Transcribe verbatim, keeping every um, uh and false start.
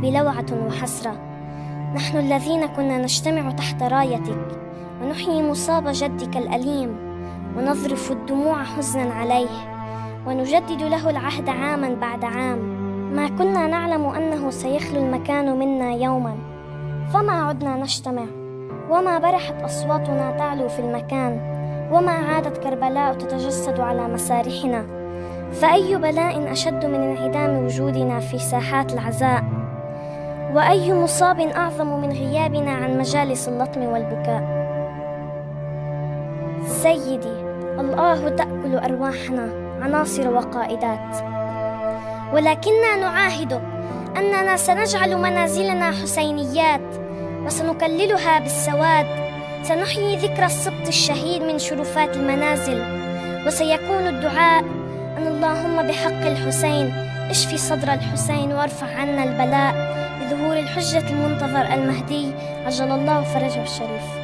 القلب لوعة وحسرة، نحن الذين كنا نجتمع تحت رايتك ونحيي مصاب جدك الأليم ونظرف الدموع حزنا عليه ونجدد له العهد عاما بعد عام. ما كنا نعلم أنه سيخلو المكان منا يوما، فما عدنا نجتمع، وما برحت أصواتنا تعلو في المكان، وما عادت كربلاء تتجسد على مسارحنا. فأي بلاء أشد من انعدام وجودنا في ساحات العزاء، وأي مصاب أعظم من غيابنا عن مجالس اللطم والبكاء. سيدي الله تأكل أرواحنا عناصر وقائدات، ولكننا نعاهدك أننا سنجعل منازلنا حسينيات وسنكللها بالسواد، سنحيي ذكرى السبط الشهيد من شرفات المنازل، وسيكون الدعاء أن اللهم بحق الحسين اشفي صدر الحسين وارفع عنا البلاء لظهور الحجة المنتظر المهدي عجل الله فرجه الشريف.